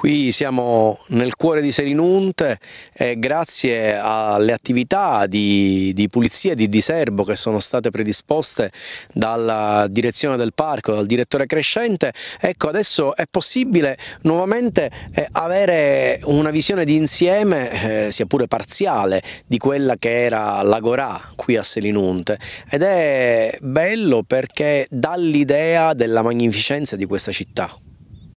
Qui siamo nel cuore di Selinunte e grazie alle attività di pulizia e di diserbo che sono state predisposte dalla direzione del parco, dal direttore Crescente, ecco adesso è possibile nuovamente avere una visione di insieme, sia pure parziale, di quella che era l'agorà qui a Selinunte, ed è bello perché dà l'idea della magnificenza di questa città.